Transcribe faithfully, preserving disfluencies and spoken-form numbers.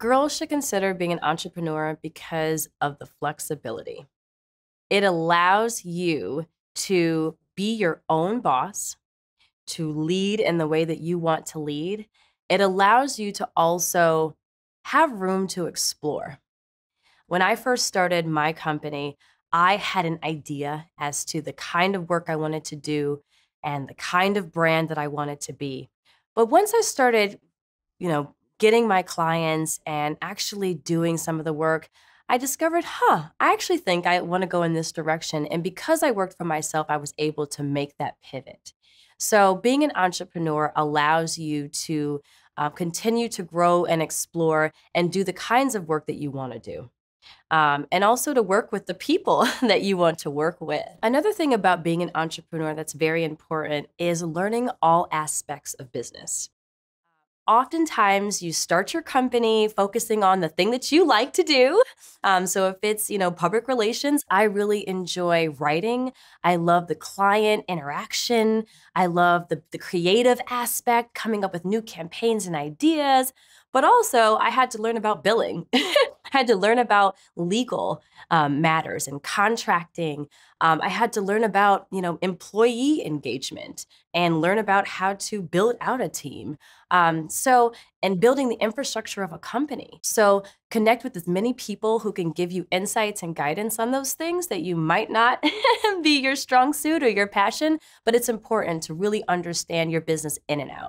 Girls should consider being an entrepreneur because of the flexibility. It allows you to be your own boss, to lead in the way that you want to lead. It allows you to also have room to explore. When I first started my company, I had an idea as to the kind of work I wanted to do and the kind of brand that I wanted to be. But once I started, you know, getting my clients and actually doing some of the work, I discovered, huh, I actually think I want to go in this direction. And because I worked for myself, I was able to make that pivot. So being an entrepreneur allows you to uh, continue to grow and explore and do the kinds of work that you want to do. Um, and also to work with the people that you want to work with. Another thing about being an entrepreneur that's very important is learning all aspects of business. Oftentimes, you start your company focusing on the thing that you like to do. Um, so if it's, you know, public relations, I really enjoy writing. I love the client interaction. I love the, the creative aspect, coming up with new campaigns and ideas. But also, I had to learn about billing. I had to learn about legal um, matters and contracting. Um, I had to learn about, you know, employee engagement and learn about how to build out a team. Um, so, and building the infrastructure of a company. So connect with as many people who can give you insights and guidance on those things that you might not be your strong suit or your passion, but it's important to really understand your business in and out.